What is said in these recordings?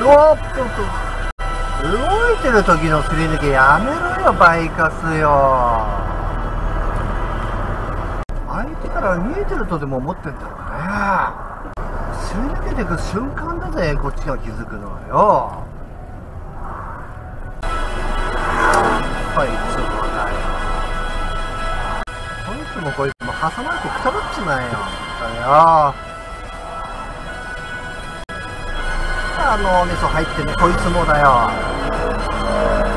動いてる時のすり抜けやめろよ、バイカスよ。相手から見えてるとでも思ってんだろうね。すり抜けてく瞬間だぜ、こっちが気づくのはよ。はい、ちょっとだよ。こいつもこいつも挟まれてくたばっちまえよ、だよ。脳みそ入ってね、こいつもだよ。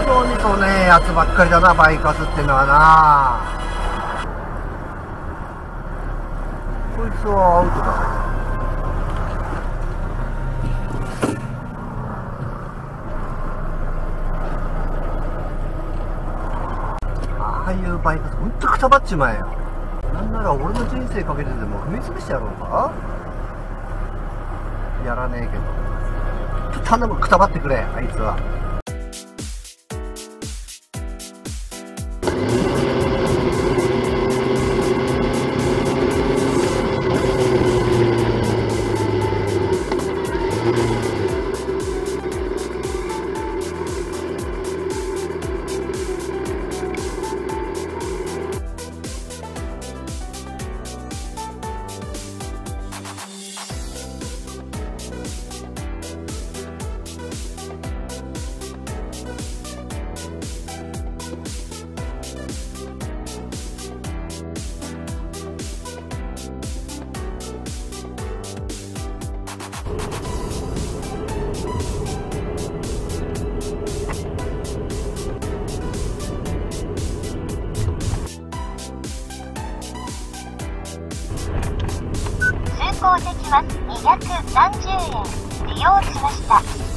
脳みそねえやつばっかりだな、バイカスってのはな。こいつはアウトだ。ああいうバイカスほんとくたばっちまえよ。なんなら俺の人生かけてでも踏み潰してやろうか。やらねえけど頼む、くたばってくれ、あいつは。通行席は230円利用しました。